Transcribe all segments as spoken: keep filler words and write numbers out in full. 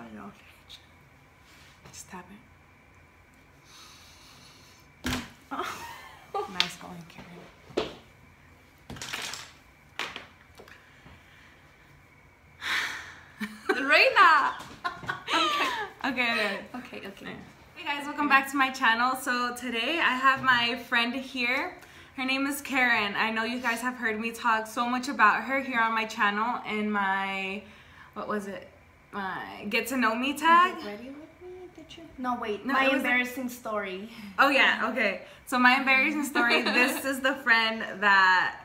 about it all. Stop it. Oh. Nice going, Karen. Reina! Okay. Okay, okay. Okay, okay. Hey guys, welcome back to my channel. So today I have my friend here. Her name is Karen. I know you guys have heard me talk so much about her here on my channel and my, what was it? My get to know me tag. No, wait, no, my embarrassing like... story. Oh yeah, okay. So my embarrassing story, this is the friend that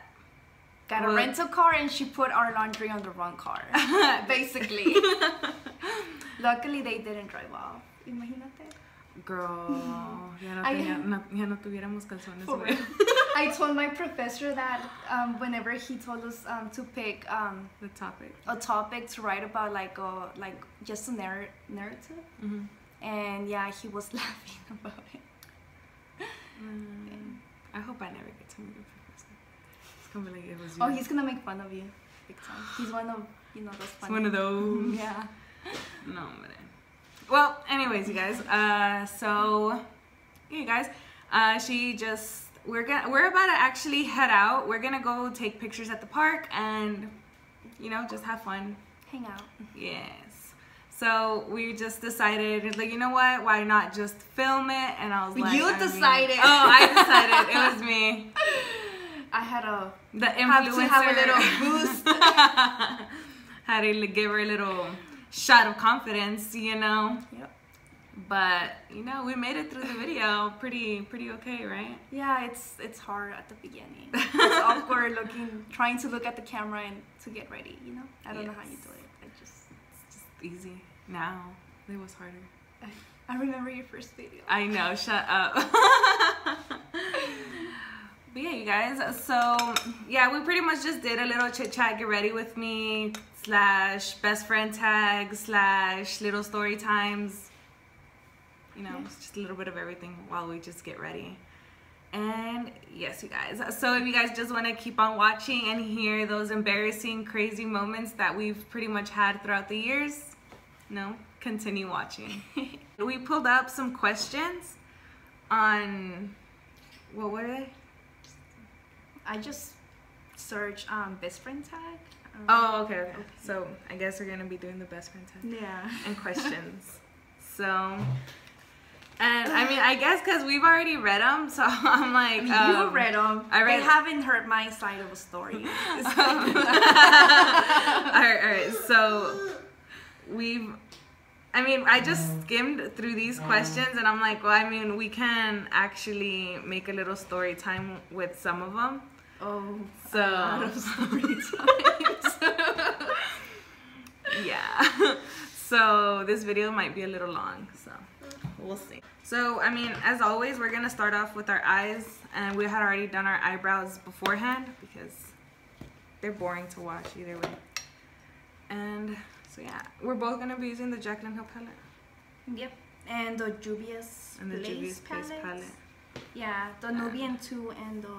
got a was... rental car and she put our laundry on the wrong car, basically. Luckily they didn't drive off. Imagínate. Girl, ya no, tenía, I... ya no tuviéramos calzones. I told my professor that um, whenever he told us um, to pick um, the topic, a topic to write about, like a, like just a narr narrative. Mm-hmm. And yeah, he was laughing about it. Mm, yeah. I hope I never get to meet a professor. It's gonna be like it was you. Oh, he's gonna make fun of you big time. He's one of you know those. It's one of those. Yeah. No, but well, anyways, you guys. Uh, so you guys, uh, she just we're gonna we're about to actually head out. We're gonna go take pictures at the park and you know just have fun, hang out. Yes. So we just decided, like, you know what? Why not just film it? And I was like, you I decided. Mean, oh, I decided. It was me. I had a the influencer. Have to have a little boost. Had to give her a little shot of confidence, you know. Yep. But you know, we made it through the video pretty, pretty okay, right? Yeah, it's it's hard at the beginning. It's awkward looking, trying to look at the camera and to get ready. You know, I don't yes. know how you do it. I just. Easy now. It was harder. I, I remember your first video. I know. Shut up. But yeah, you guys. So yeah, we pretty much just did a little chit chat, get ready with me slash best friend tag slash little story times. You know, yeah. Just a little bit of everything while we just get ready. And yes, you guys. So if you guys just want to keep on watching and hear those embarrassing, crazy moments that we've pretty much had throughout the years, no, continue watching. We pulled up some questions on, what were they? I just searched um, best friend tag. Um, oh, okay, okay. Okay. So I guess we're going to be doing the best friend tag. Yeah. And questions. So... And I mean, I guess because we've already read them, so I'm like, I mean, um, you read them. I read they haven't heard my side of a story. um, all right, all right. So we've, I mean, I just skimmed through these questions, and I'm like, well, I mean, we can actually make a little story time with some of them. Oh, so a lot of story times. Yeah. So this video might be a little long, so. We'll see. So, I mean, as always, we're going to start off with our eyes. And we had already done our eyebrows beforehand because they're boring to watch either way. And so, yeah, we're both going to be using the Jaclyn Hill palette. Yep. And the Juvia's and the Juvia's Place palette. Yeah, the Nubian um, two and the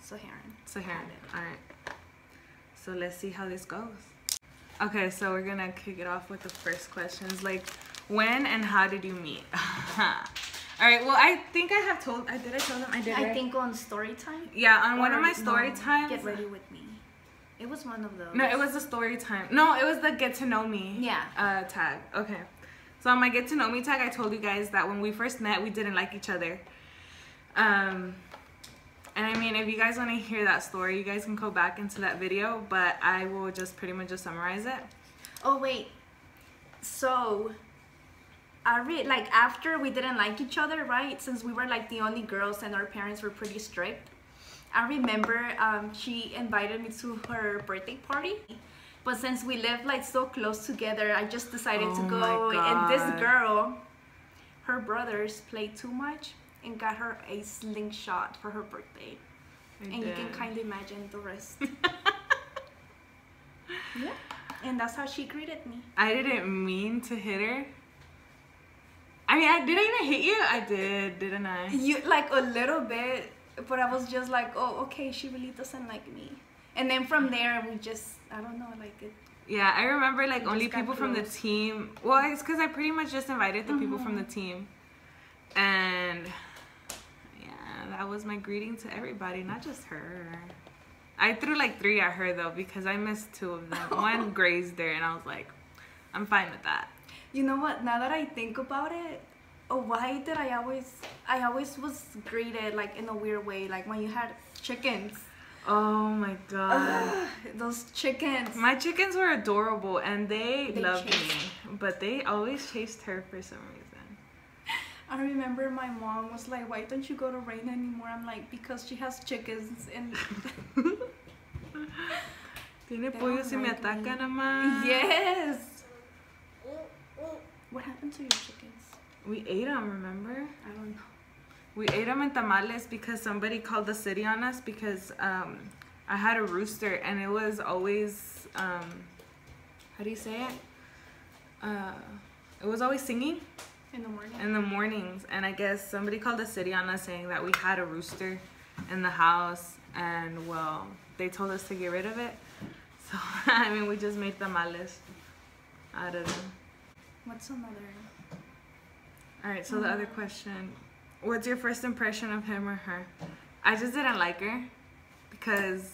Saharan. Saharan. All right. So, let's see how this goes. Okay, so we're going to kick it off with the first questions. Like... When and how did you meet? All right. Well, I think I have told. I did. I told them. I did. I right? think on story time. Yeah, on or one of my story no, times. Get ready with me. It was one of those. No, it was the story time. No, it was the get to know me. Yeah. Uh, tag. Okay. So on my get to know me tag, I told you guys that when we first met, we didn't like each other. Um, and I mean, if you guys want to hear that story, you guys can go back into that video. But I will just pretty much just summarize it. Oh wait. So. I read like after we didn't like each other, right? Since we were like the only girls and our parents were pretty strict. I remember um, she invited me to her birthday party, but since we lived like so close together, I just decided oh to go. And this girl, her brothers played too much and got her a slingshot for her birthday, I and did. You can kind of imagine the rest. Yeah, and that's how she greeted me. I didn't mean to hit her. I mean, I didn't even hit you. I did, didn't I? You like a little bit, but I was just like, oh, okay, she really doesn't like me. And then from there, we just, I don't know, like it Yeah, I remember like only people from the team. Well, it's because I pretty much just invited the mm-hmm. people from the team. And yeah, that was my greeting to everybody, not just her. I threw like three at her though because I missed two of them. One grazed there and I was like, I'm fine with that. You know what? Now that I think about it, oh, why did I always, I always was greeted like in a weird way, like when you had chickens. Oh my god. Ugh, those chickens. My chickens were adorable and they, they loved chased. me. But they always chased her for some reason. I remember my mom was like, why don't you go to Reina anymore? I'm like, because she has chickens and Tiene pollo si me ataca nomás. Yes. What happened to your chickens? We ate them, remember? I don't know. We ate them in tamales because somebody called the city on us because um, I had a rooster and it was always, um, how do you say it? Uh, it was always singing. In the morning. In the mornings. And I guess somebody called the city on us saying that we had a rooster in the house and well, they told us to get rid of it. So, I mean, we just made tamales out of them. What's another? All right, so um, the other question. What's your first impression of him or her? I just didn't like her because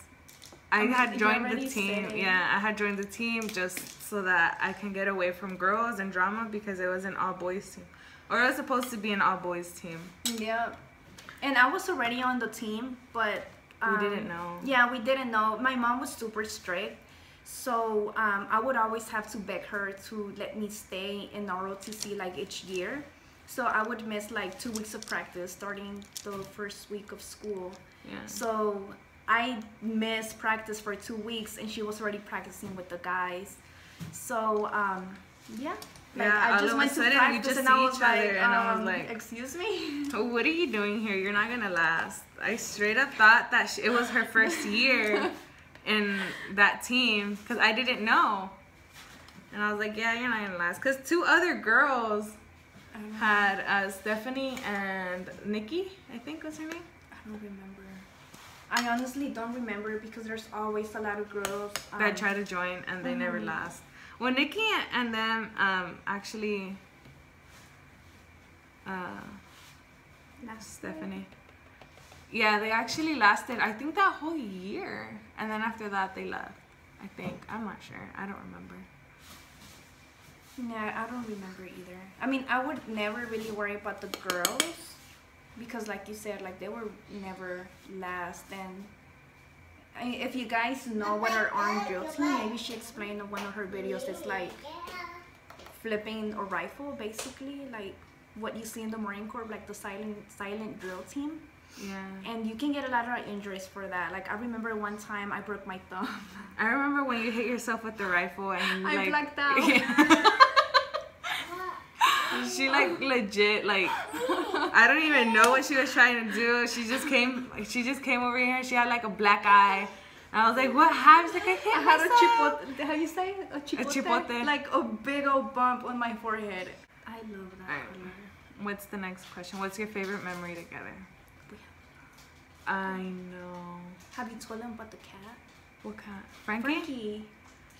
I had joined the team. Yeah, I had joined the team just so that I can get away from girls and drama because it was an all-boys team. Or it was supposed to be an all-boys team. Yeah. And I was already on the team, but... Um, we didn't know. Yeah, we didn't know. My mom was super strict. So um, I would always have to beg her to let me stay in R O T C like each year. So I would miss like two weeks of practice starting the first week of school. Yeah. So I missed practice for two weeks and she was already practicing with the guys. So um, yeah. Like, yeah, I just went to practice and I was like, excuse me? What are you doing here? You're not going to last. I straight up thought that she, it was her first year in that team because I didn't know. And I was like, yeah, you're not going to last. Because two other girls... had uh, Stephanie and Nikki, I think was her name. I don't remember. I honestly don't remember because there's always a lot of girls um, that try to join and they mm-hmm. never last. Well, Nikki and them um, actually uh, last Stephanie. Yeah, they actually lasted, I think, that whole year. And then after that, they left, I think. I'm not sure. I don't remember. Yeah, I don't remember either. I mean, I would never really worry about the girls because like you said, like they were never last. And I mean, if you guys know what are arm drills, maybe she explained in one of her videos, it's like flipping a rifle basically, like what you see in the Marine Corps, like the silent silent drill team. Yeah. And you can get a lot of injuries for that. Like I remember one time I broke my thumb. I remember when you hit yourself with the rifle and I like, blacked out. Yeah. She like legit like I don't even know what she was trying to do. She just came she just came over here and she had like a black eye. And I was like, what happened? Like I hit I myself. Had a chipote. How you say it? A chipote. A chipote. Like a big old bump on my forehead. I love that. Right. Color. What's the next question? What's your favorite memory together? I know. Have you told him about the cat? What cat? Frankie? Frankie.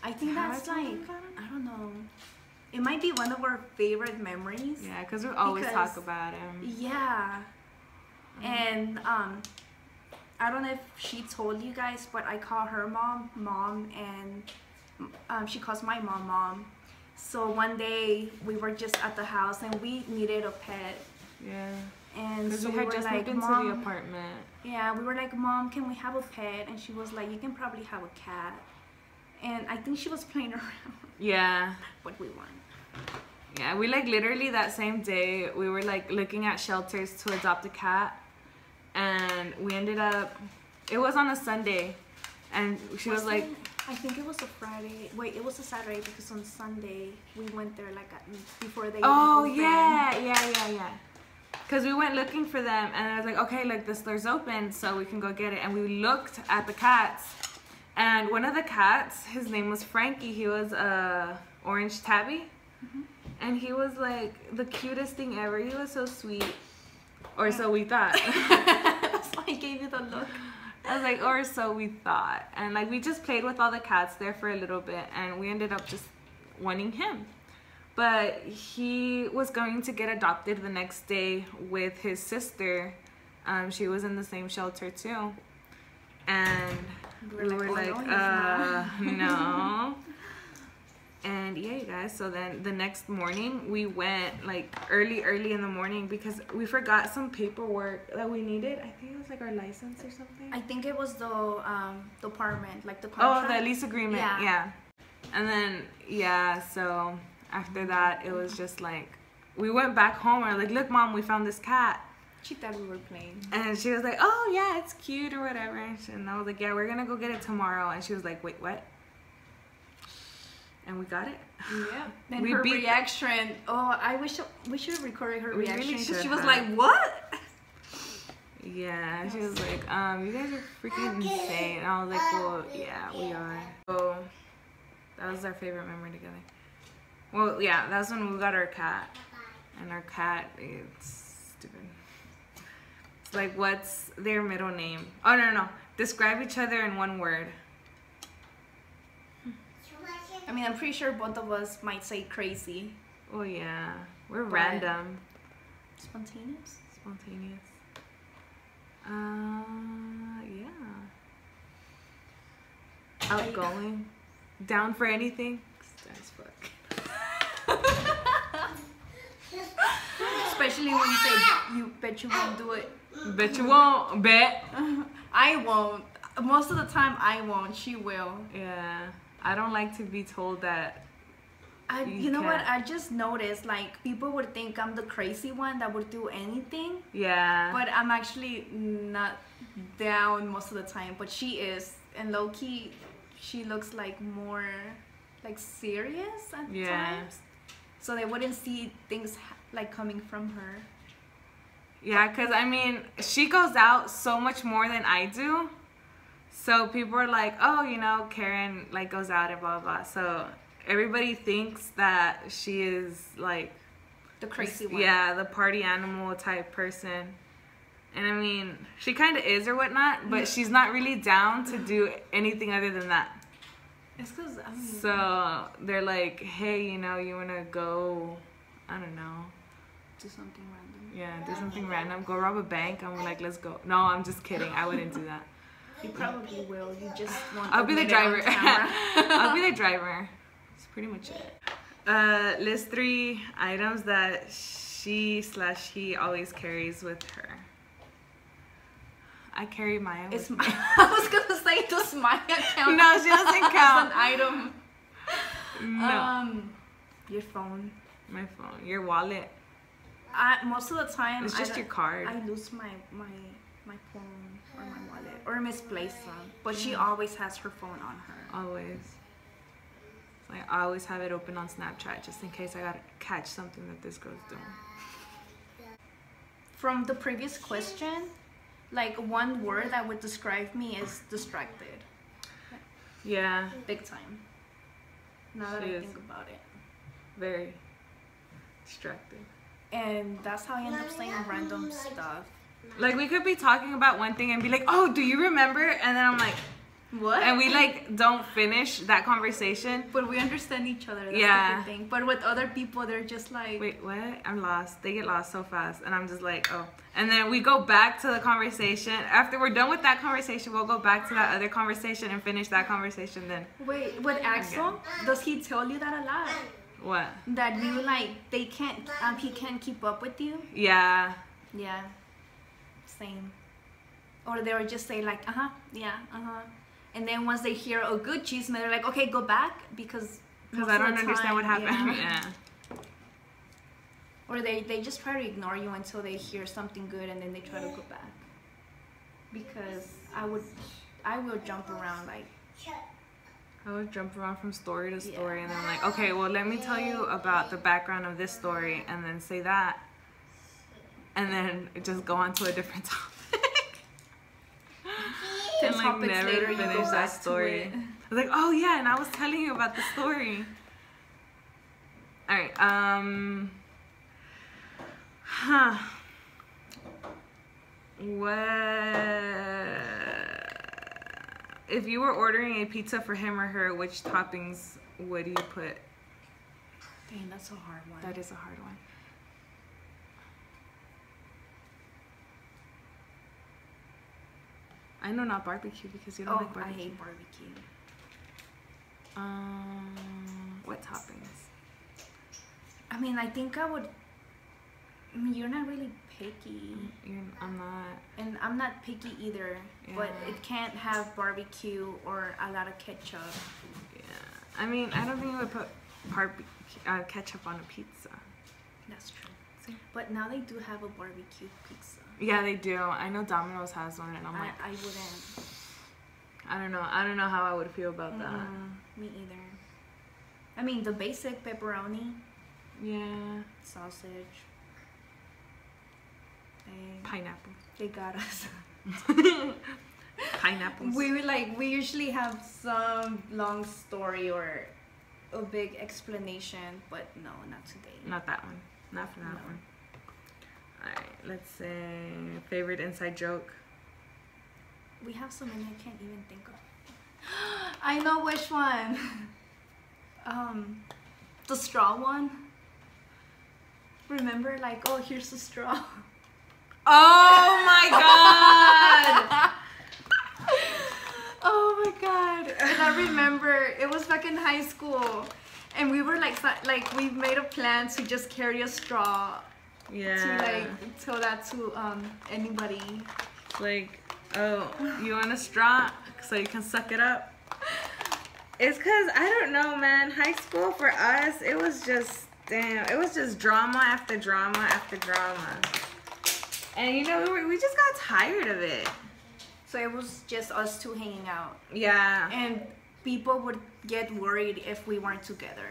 I think Have that's I like, I don't know. It might be one of our favorite memories. Yeah, cause we always because, talk about him. Yeah. Mm-hmm. And um, I don't know if she told you guys, but I call her mom, mom, and um, she calls my mom, mom. So one day we were just at the house and we needed a pet. Yeah. And so we, we had were just like, moved into Mom, the apartment. Yeah, we were like, Mom, can we have a pet? And she was like, you can probably have a cat. And I think she was playing around. Yeah. But we weren't. Yeah, we like literally that same day, we were like looking at shelters to adopt a cat. And we ended up, it was on a Sunday. And she was, was like. It, I think it was a Friday. Wait, it was a Saturday because on Sunday, we went there like at, before they Oh, even yeah, yeah, yeah, yeah. Because we went looking for them and I was like, okay, look, the store's open so we can go get it. And we looked at the cats and one of the cats, his name was Frankie. He was a orange tabby. Mm-hmm. And he was like the cutest thing ever. He was so sweet. Or so we thought. That's why I gave you the look. I was like, or so we thought. And like we just played with all the cats there for a little bit, and we ended up just wanting him. But he was going to get adopted the next day with his sister. Um, she was in the same shelter too. And we were like, oh, like no, uh, no. And yeah, you guys, so then the next morning we went like early, early in the morning because we forgot some paperwork that we needed. I think it was like our license or something. I think it was the um, the apartment, like the contract. Oh, the lease agreement, yeah. yeah. And then, yeah, so after that, it was just like, we went back home and we're like, look, Mom, we found this cat. She thought we were playing. And she was like, oh, yeah, it's cute or whatever. And I was like, yeah, we're going to go get it tomorrow. And she was like, wait, what? And we got it. Yeah. And we her beat reaction. Oh, I wish we should have recorded her we reaction. Because really she was have. like, what? Yeah, she was like, um, you guys are freaking okay. insane. And I was like, well, yeah, we are. So that was our favorite memory together. Well, yeah, that's when we got our cat. And our cat, it's stupid. It's like, what's their middle name? Oh, no, no, no. Describe each other in one word. I mean, I'm pretty sure both of us might say crazy. Oh, yeah. We're but random. Spontaneous? Spontaneous. Uh, yeah. Outgoing. Down for anything. That's fuck. Especially when you say you bet you won't do it. Bet you won't. Bet. I won't. Most of the time I won't. She will. Yeah. I don't like to be told that. I, you, you know can't. what? I just noticed like people would think I'm the crazy one that would do anything. Yeah. But I'm actually not down most of the time. But she is, and low key, she looks like more like serious at yeah. times. So they wouldn't see things like coming from her. Yeah, because I mean, she goes out so much more than I do. So people are like, oh, you know, Karen like goes out and blah, blah, blah. So everybody thinks that she is like the crazy one. Yeah, the party animal type person. And I mean, she kind of is or whatnot, but she's not really down to do anything other than that. It's because I mean, so they're like, hey, you know, you want to go, I don't know. Do something random. Yeah, do something random. Go rob a bank. I'm like, let's go. No, I'm just kidding. I wouldn't do that. You probably will. You just want. I'll be the driver. I'll be the driver. That's pretty much it. Uh, list three items that she slash he always carries with her. I carry Maya. It's my. I was gonna say does Maya count? No, she doesn't count. It's an item. No. Um, your phone. My phone. Your wallet. I, most of the time. It's just I, your card. I lose my my my phone. Or my wallet, or misplaced one. But she always has her phone on her. Always. Like I always have it open on Snapchat just in case I gotta catch something that this girl's doing. From the previous question, like one word that would describe me is distracted. Yeah. Big time. Now that I think about it. Very distracted. And that's how I end up saying random stuff. Like we could be talking about one thing and be like, oh, do you remember? And then I'm like, what? And we like don't finish that conversation. But we understand each other. That's yeah. the good thing. But with other people, they're just like, wait, what? I'm lost. They get lost so fast. And I'm just like, oh. And then we go back to the conversation. After we're done with that conversation, we'll go back to that other conversation and finish that conversation then. Wait, with Axel, again. Does he tell you that a lot? What? That you like, they can't, um, he can't keep up with you? Yeah. Yeah. Same. Or they would just say like, uh-huh, yeah, uh-huh. And then once they hear a good chisme, they're like, okay, go back because because I don't understand what happened. Yeah. yeah. Or they, they just try to ignore you until they hear something good and then they try to go back. Because I would, I will jump around like. I would jump around from story to story yeah. and then I'm like, okay, well, let me tell you about the background of this story and then say that. And then just go on to a different topic. And like never later, finish that story. I was like, oh yeah, and I was telling you about the story. All right. Um. Huh. What? If you were ordering a pizza for him or her, which toppings would you put? Dang, that's a hard one. That is a hard one. I know not barbecue because you don't oh, like barbecue. I hate barbecue. Um, what toppings? I mean, I think I would. I mean, you're not really picky. You're, I'm not. And I'm not picky either. Yeah. But it can't have barbecue or a lot of ketchup. Yeah. I mean, I don't think you would put barbecue uh, ketchup on a pizza. That's true. See? But now they do have a barbecue pizza. Yeah, they do. I know Domino's has one, and I'm like, I, I wouldn't. I don't know. I don't know how I would feel about mm-mm, that. Me either. I mean, the basic pepperoni. Yeah. Sausage. And pineapple. They got us. Pineapples. We were like, we usually have some long story or a big explanation, but no, not today. Not that one. Not for that no. one. Alright, let's say favorite inside joke. We have so many I can't even think of. I know which one. Um, the straw one. Remember, like, oh, here's the straw. Oh my god! Oh my god! And I remember it was back in high school, and we were like, like we made a plan to just carry a straw. Yeah. To like tell that to um anybody. Like, oh, you want a straw so you can suck it up? It's cause I don't know, man. High school for us, it was just damn. It was just drama after drama after drama. And you know, we, were, we just got tired of it. So it was just us two hanging out. Yeah. And people would get worried if we weren't together.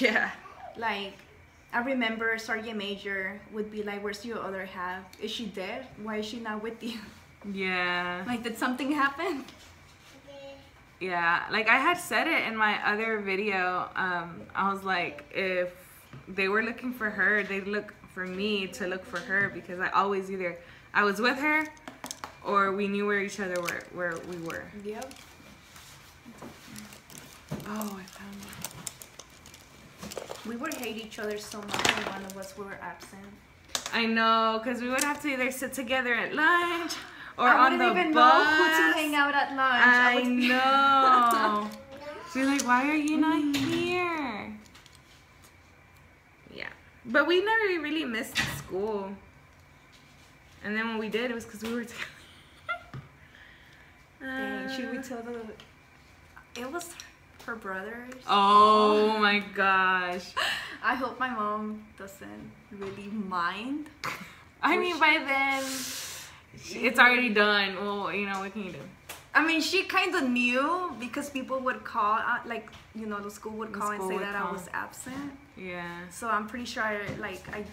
Yeah. Like, I remember Sergeant Major would be like, where's your other half? Is she dead? Why is she not with you? Yeah. Like, did something happen? Yeah. Like, I had said it in my other video. Um, I was like, if they were looking for her, they'd look for me to look for her, because I always either I was with her or we knew where each other were, where we were. Yep. Oh, I found it. We would hate each other so much when one of us we were absent. I know, because we would have to either sit together at lunch or on the bus. I wouldn't even know who to hang out at lunch. I, I know. So you're like, why are you not here? Yeah. But we never really missed school. And then when we did, it was because we were together. Dang, uh, should we tell the... It was... her brothers. Oh my gosh. I hope my mom doesn't really mind. I mean, she, by then she, it's already done. Well, you know, what can you do? I mean, she kind of knew, because people would call out, like, you know, the school would call school and say that call. I was absent. Yeah. So I'm pretty sure I, like I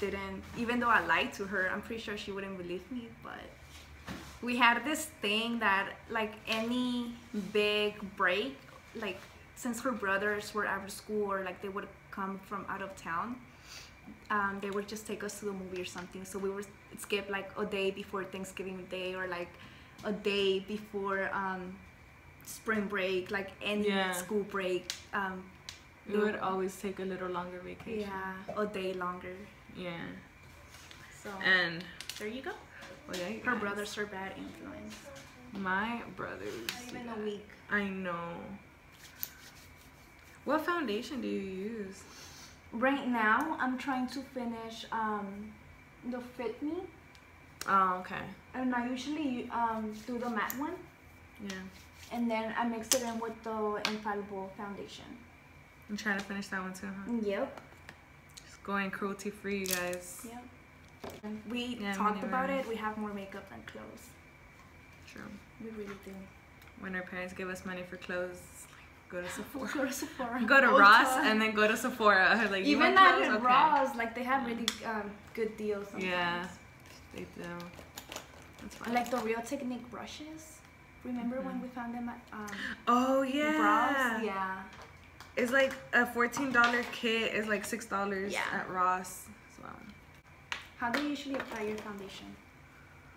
didn't, even though I lied to her, I'm pretty sure she wouldn't believe me. But we had this thing that, like, any big break, like, since her brothers were out of school, or like they would come from out of town, um, they would just take us to the movie or something. So we would skip like a day before Thanksgiving Day, or like a day before um, spring break, like any yeah. school break. Um, we would always take a little longer vacation. Yeah, a day longer. Yeah. So and there you go. Well, yeah, you her guys. brothers are bad influence. My brothers. Not even yeah. a week. I know. What foundation do you use? Right now, I'm trying to finish um, the Fit Me. Oh, okay. And I usually um, do the matte one. Yeah. And then I mix it in with the Infallible foundation. I'm trying to finish that one too, huh? Yep. Just going cruelty free, you guys. Yep. We yeah, talked about it. We have more makeup than clothes. True. We really do. When our parents give us money for clothes, go to Sephora. Go to Sephora. Go to Ulta. Ross, and then go to Sephora. Like, you even at okay. Ross, like, they have really um, good deals sometimes. Yeah, they do. That's fine. Like the Real Technique brushes. Remember mm-hmm. when we found them at um, oh yeah, Ross? Yeah. It's like a fourteen dollar kit is like six dollars yeah. at Ross as well. How do you usually apply your foundation?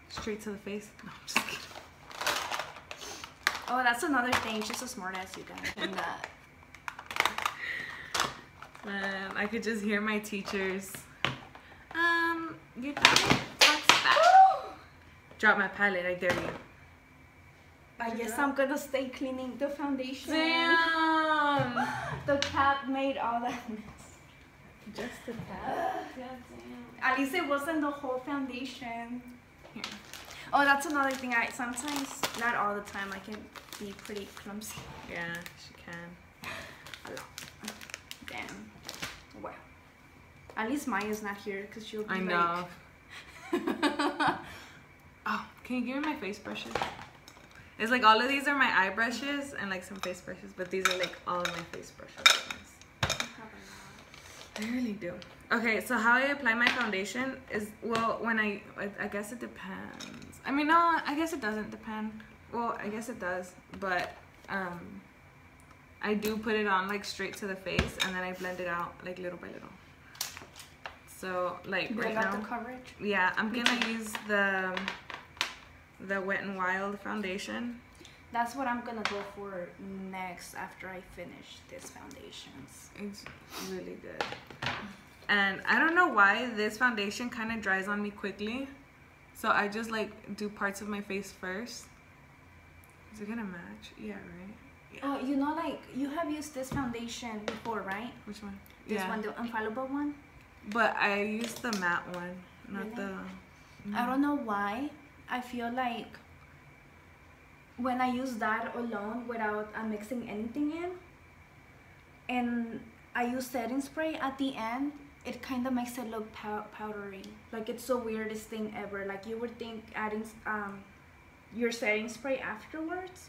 Straight to the face? No, I'm just kidding. Oh, that's another thing. She's so smart ass, you guys. And that. Um, I could just hear my teachers. Um, your palette talks back. Drop my palette, I dare you. I guess I'm gonna stay cleaning the foundation. Damn! The cap made all that mess. Just the cap? Yeah, damn. At least it wasn't the whole foundation. Here. Oh, that's another thing. I sometimes, not all the time, I can be pretty clumsy. Yeah, she can. A lot. Damn. Wow. At least Maya's not here because she'll be I know. Like... Oh, can you give me my face brushes? It's like all of these are my eye brushes and like some face brushes, but these are like all of my face brushes. I really do. Okay, so how I apply my foundation is, well, when I, I guess it depends. I mean, no, I guess it doesn't depend. Well, I guess it does, but um, I do put it on like straight to the face and then I blend it out like little by little. So like right now. The coverage? Yeah, I'm gonna use the... the Wet n Wild foundation. That's what I'm gonna go for next after I finish this foundations. It's really good. And I don't know why this foundation kind of dries on me quickly, so I just like do parts of my face first. Is it gonna match? Yeah, right? Yeah. Oh, you know, like you have used this foundation before, right? Which one? This yeah. one, the Unfallible one? But I used the matte one, not really? the... No. I don't know why. I feel like when I use that alone without uh, mixing anything in, and I use setting spray at the end, it kind of makes it look pow powdery. Like it's the weirdest thing ever. Like you would think adding um, your setting spray afterwards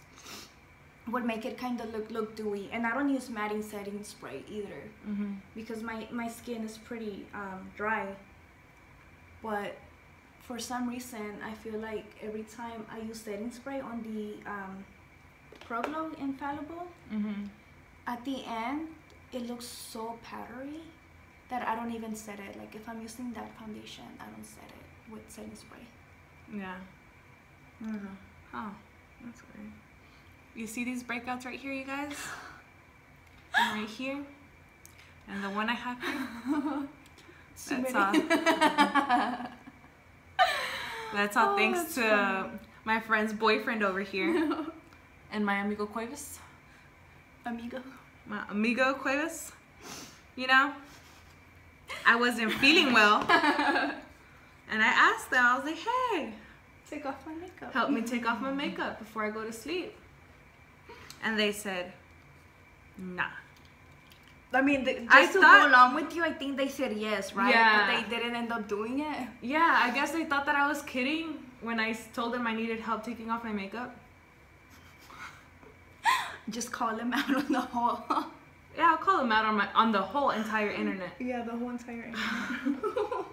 would make it kind of look look dewy. And I don't use matting setting spray either, mm-hmm. because my, my skin is pretty um, dry. But for some reason, I feel like every time I use setting spray on the um, ProGlow Infallible, mm-hmm. at the end, it looks so powdery that I don't even set it. Like if I'm using that foundation, I don't set it with setting spray. Yeah. Mm-hmm. Oh, that's weird. You see these breakouts right here, you guys? And right here. And the one I have here. That's all. That's all oh, thanks that's to funny. my friend's boyfriend over here. And my amigo Cuevas. Amigo. My amigo Cuevas. You know, I wasn't feeling well. And I asked them, I was like, hey. Take off my makeup. Help me take off my makeup before I go to sleep. And they said, nah. I mean, just I to thought, go along with you, I think they said yes, right? Yeah. But they didn't end up doing it. Yeah, I guess they thought that I was kidding when I told them I needed help taking off my makeup. Just call them out on the whole. Yeah, I'll call them out on my on the whole entire internet. Yeah, the whole entire internet.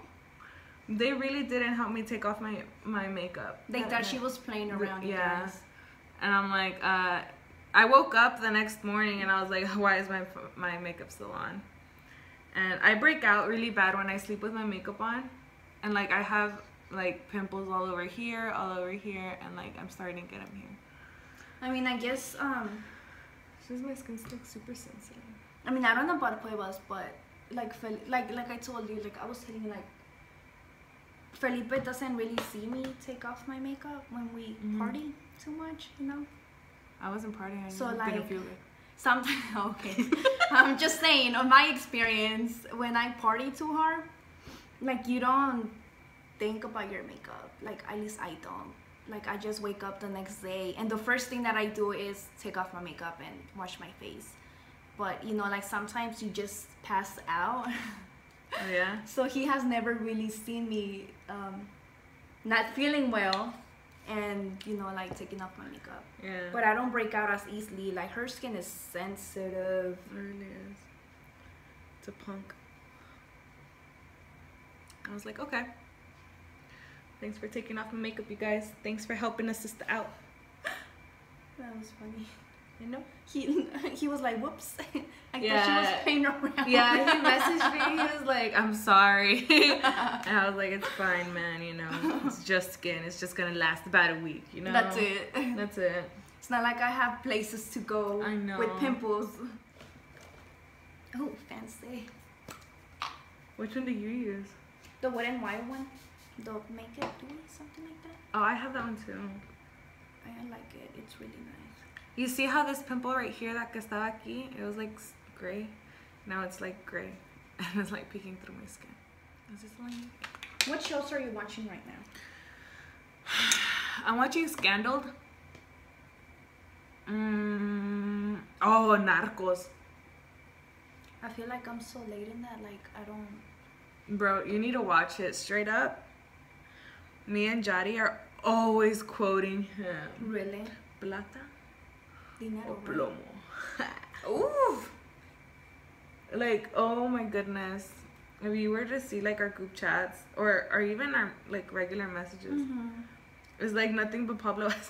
They really didn't help me take off my, my makeup. They thought she was playing around. The, yeah. Guys. And I'm like, uh... I woke up the next morning and I was like, why is my my makeup still on? And I break out really bad when I sleep with my makeup on. And like I have like pimples all over here, all over here, and like I'm starting to get them here. I mean, I guess um since my skin's like super sensitive. I mean, I don't know about Cuevas, but like like like I told you, like I was telling like Felipe doesn't really see me take off my makeup when we mm-hmm. party too much, you know? I wasn't partying. So like, didn't feel it. Sometimes, okay. I'm just saying, on my experience, when I party too hard, like you don't think about your makeup. Like at least I don't. Like I just wake up the next day, and the first thing that I do is take off my makeup and wash my face. But you know, like sometimes you just pass out. Oh yeah. So he has never really seen me um, not feeling well. And you know, like taking off my makeup. Yeah. But I don't break out as easily. Like her skin is sensitive. It really is. It's a punk. I was like, okay. Thanks for taking off my makeup, you guys. Thanks for helping us sister out. That was funny. You know? He he was like, whoops. I yeah. thought she was playing around. Yeah, he messaged me. He was like, I'm sorry. And I was like, it's fine, man. You know, it's just skin. It's just going to last about a week, you know? That's it. That's it. It's not like I have places to go I know. with pimples. Oh, fancy. Which one do you use? The red and white one. The Make It Do It, something like that. Oh, I have that one too. I like it. It's really nice. You see how this pimple right here, that que estaba aquí, it was like gray. Now it's like gray. And it's like peeking through my skin. Is this one? What shows are you watching right now? I'm watching Scandal. Mm, oh, Narcos. I feel like I'm so late in that, like I don't... Bro, you need to watch it straight up. Me and Jari are always quoting him. Really? Plata? Dinero. O plomo. Ooh! Like, oh my goodness. If you were to see like our group chats or, or even our like regular messages, mm-hmm. It's like nothing but Pablo Escobar.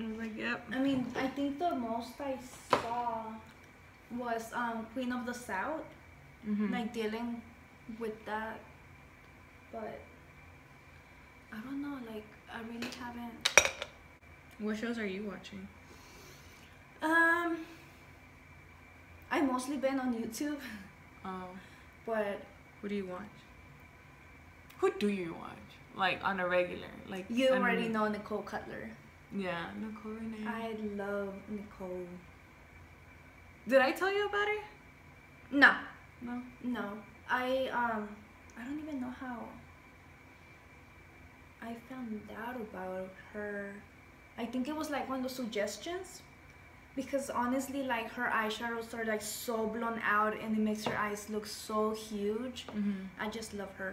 I was like, yep. I mean, I think the most I saw was um, Queen of the South, mm-hmm. like dealing with that, but I don't know, like, I really haven't. What shows are you watching? Um, I've mostly been on YouTube. Oh. But. What do you watch? Who do you watch? Like, on a regular? Like You already I mean, know Nicole Cutler. Yeah, Nicole Renee. I love Nicole. Did I tell you about her? No. No? No. I, um, I don't even know how I found out about her. I think it was like one of those suggestions. Because honestly, like, her eyeshadows are like so blown out and it makes her eyes look so huge. Mm-hmm. I just love her.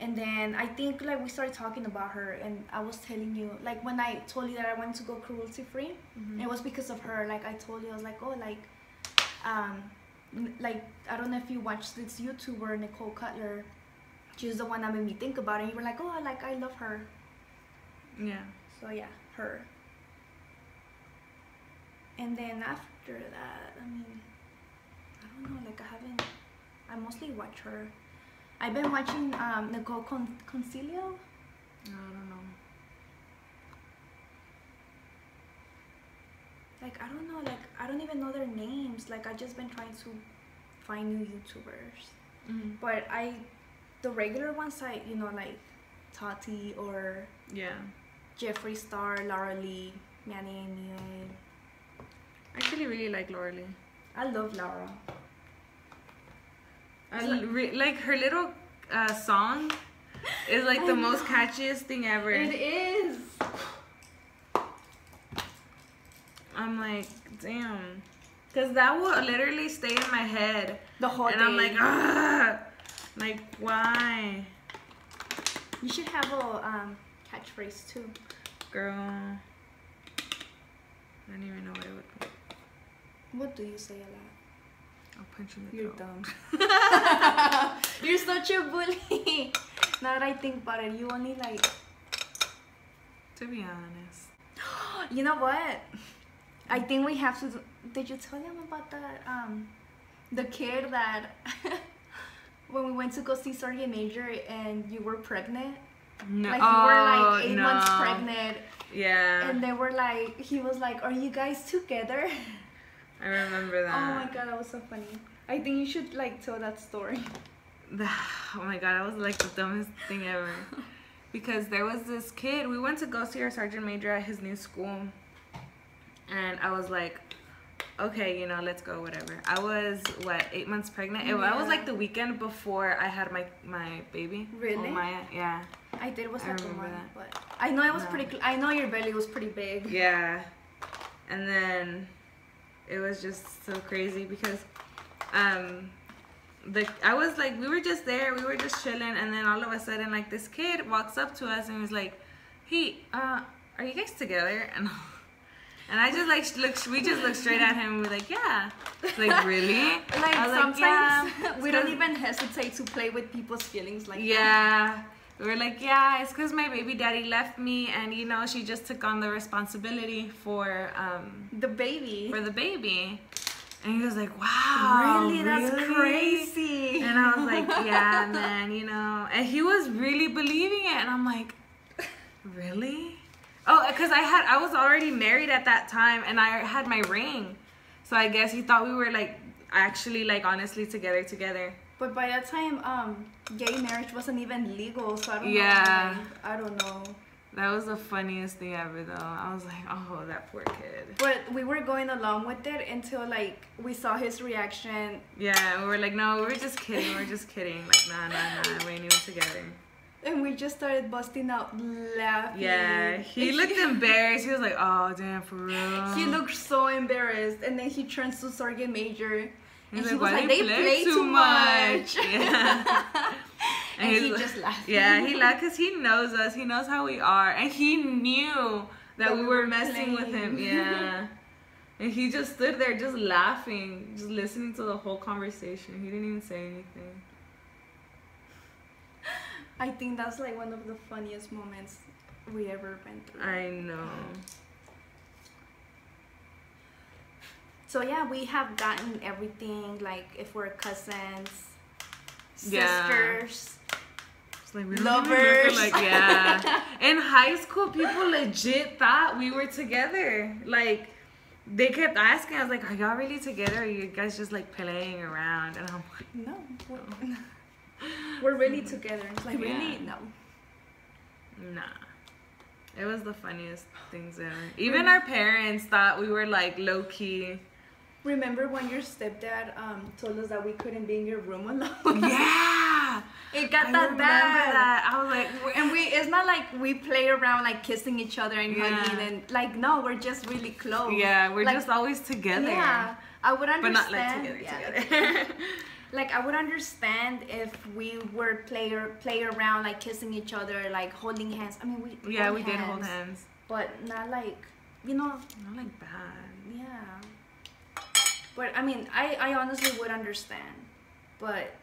And then I think like we started talking about her, and I was telling you like when I told you that I wanted to go cruelty free, mm-hmm. it was because of her. Like I told you, I was like, oh, like, um, like I don't know if you watch this YouTuber Nicole Cutler. She's the one that made me think about it. And you were like, oh, like I love her. Yeah. So yeah, her. And then after that, I mean, I don't know. Like I haven't. I mostly watch her. I've been watching um, Nicole Con Concilio. I don't know. Like, I don't know. Like, I don't even know their names. Like, I've just been trying to find new YouTubers. Mm-hmm. But I, the regular ones, I, you know, like Tati or yeah, Jeffree Star, Laura Lee, Manny and Mia. I actually really like Laura Lee. I love Laura. I like, like her little uh, song is like the most catchiest thing ever. It is. I'm like, damn, because that will literally stay in my head the whole and day. And I'm like, ah, like why? You should have a um, catchphrase too, girl. I don't even know what it would be. What do you say a lot? I'll punch in the You're dumb. You're such a bully. Now that I think about it, you only like... To be honest. You know what? I think we have to... Do... Did you tell them about that? Um, the kid that... when we went to go see Sergeant Major and you were pregnant? No. Like you oh, were like eight no. months pregnant. Yeah. And they were like... He was like, are you guys together? I remember that. Oh my god, that was so funny. I think you should like tell that story. Oh my god, that was like the dumbest thing ever. Because there was this kid, we went to go see our Sergeant Major at his new school. And I was like, okay, you know, let's go, whatever. I was, what, eight months pregnant? It yeah. was like the weekend before I had my, my baby. Really? Oh, my, yeah. I did was I like one, that. But I know it was no. pretty, I know your belly was pretty big. Yeah. And then... It was just so crazy because um, the I was like, we were just there. We were just chilling. And then all of a sudden, like, this kid walks up to us and was like, hey, uh, are you guys together? And and I just, like, look, we just looked straight at him. And we were like, yeah. Like, really? Like, I was sometimes like, yeah, we don't even hesitate to play with people's feelings like yeah. that. Yeah. We were like, yeah, it's because my baby daddy left me, and you know, she just took on the responsibility for um, the baby. For the baby. And he was like, wow, really? That's really crazy. And I was like, yeah, man, you know. And he was really believing it, and I'm like, really? Oh, because I had I was already married at that time, and I had my ring. So I guess he thought we were like actually like honestly together together. But by that time, um, gay marriage wasn't even legal, so I don't yeah. know. Yeah. I don't know. That was the funniest thing ever, though. I was like, oh, that poor kid. But we were going along with it until, like, we saw his reaction. Yeah, we were like, no, we were just kidding. We were just kidding. Like, nah, nah, nah. We knew together. And we just started busting out laughing. Yeah, he looked embarrassed. He was like, oh, damn, for real. He looked so embarrassed. And then he turns to Sergeant Major. And he was like, they play too much. Yeah. And, and he just laughed. Yeah, he laughed because he knows us. He knows how we are. And he knew that, that we were messing playing. with him. Yeah. And he just stood there just laughing, just listening to the whole conversation. He didn't even say anything. I think that's like one of the funniest moments we ever went through. I know. So yeah, we have gotten everything, like if we're cousins, sisters, yeah. like, lovers. Like, yeah. In high school, people legit thought we were together. Like, they kept asking us, like, are y'all really together? Or are you guys just like playing around? And I'm like, no, we're, no. we're really together. Like, yeah. really? No. Nah. It was the funniest things ever. Even our parents thought we were like low key. Remember when your stepdad um told us that we couldn't be in your room alone? Yeah, it got I that bad. That. I was like, and we it's not like we play around like kissing each other and yeah. hugging and like no, we're just really close. Yeah, we're like, just always together. Yeah, I would understand. But not like together. Yeah, together. Like I would understand if we were play or play around like kissing each other, like holding hands. I mean, we yeah, we hands, did hold hands, but not like you know, not like that. Yeah. But I mean, I, I honestly would understand, but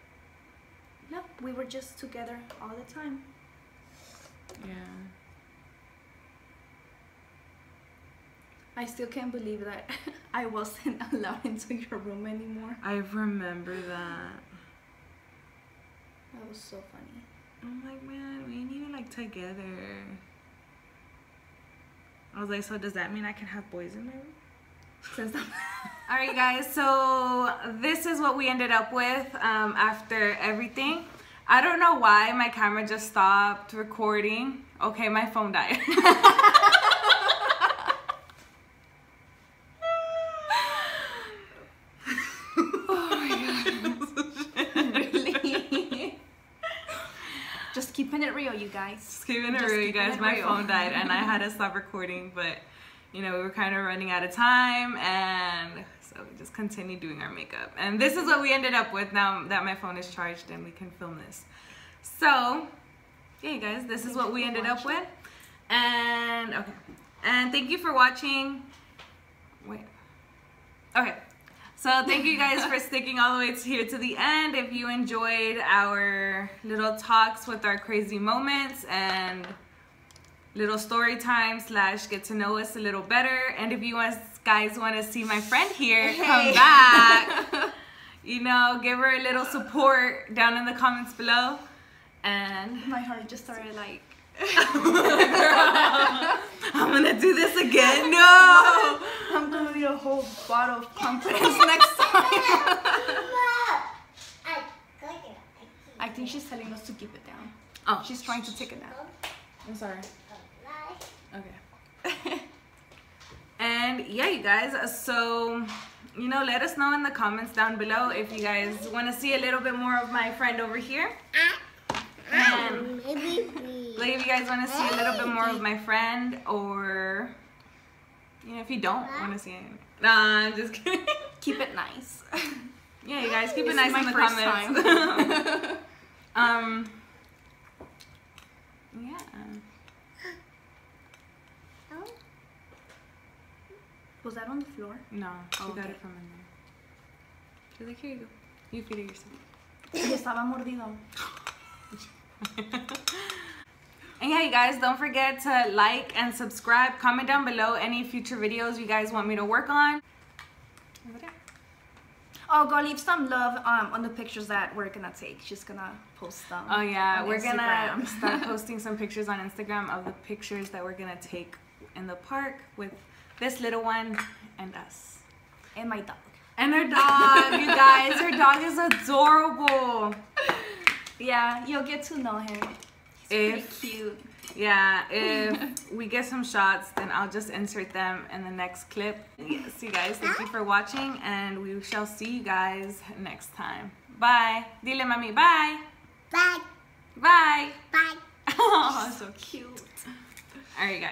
no, we were just together all the time. Yeah. I still can't believe that I wasn't allowed into your room anymore. I remember that. That was so funny. I'm like, man, we ain't even like together. I was like, so does that mean I can have boys in my room? All right, guys, so this is what we ended up with um, after everything. I don't know why my camera just stopped recording. Okay, my phone died. Oh my God. Really? Just keeping it real, you guys. Just keeping it just real, keeping you guys. It my real. phone died, and I had to stop recording, but... You know, we were kind of running out of time, and so we just continued doing our makeup. And this is what we ended up with now that my phone is charged and we can film this. So, yeah, you guys, this is what we ended up with. And, okay. And thank you for watching. Wait. Okay. So, thank you guys for sticking all the way to here to the end. If you enjoyed our little talks with our crazy moments and... little story time slash get to know us a little better. And if you guys want to see my friend here, hey. come back. You know, give her a little support down in the comments below. And my heart just started like, girl, I'm gonna do this again. No, I'm gonna need a whole bottle of pumpkins next time. I think she's telling us to keep it down. Oh, she's trying to take it down. I'm sorry. Okay. And yeah, you guys, so you know, let us know in the comments down below if you guys want to see a little bit more of my friend over here. And like if you guys want to see a little bit more of my friend, or you know, if you don't want to see anything. Nah, I'm just kidding. Keep it nice. Yeah, you guys, keep it nice in the comments. um yeah. Was that on the floor? No, she okay. got it from in there. She's like, here you go. You feed it yourself. Estaba mordido. And yeah, you guys, don't forget to like and subscribe. Comment down below any future videos you guys want me to work on. Oh, go leave some love um, on the pictures that we're gonna take. She's gonna post them. Oh yeah, we're Instagram. gonna start posting some pictures on Instagram of the pictures that we're gonna take in the park with this little one and us. And my dog. And her dog, you guys. Her dog is adorable. Yeah, you'll get to know him. He's if, pretty cute. Yeah, if we get some shots, then I'll just insert them in the next clip. Yes, you guys, thank you for watching, and we shall see you guys next time. Bye. Dile, mami, bye. Bye. Bye. Bye. Oh, so cute. All right, guys.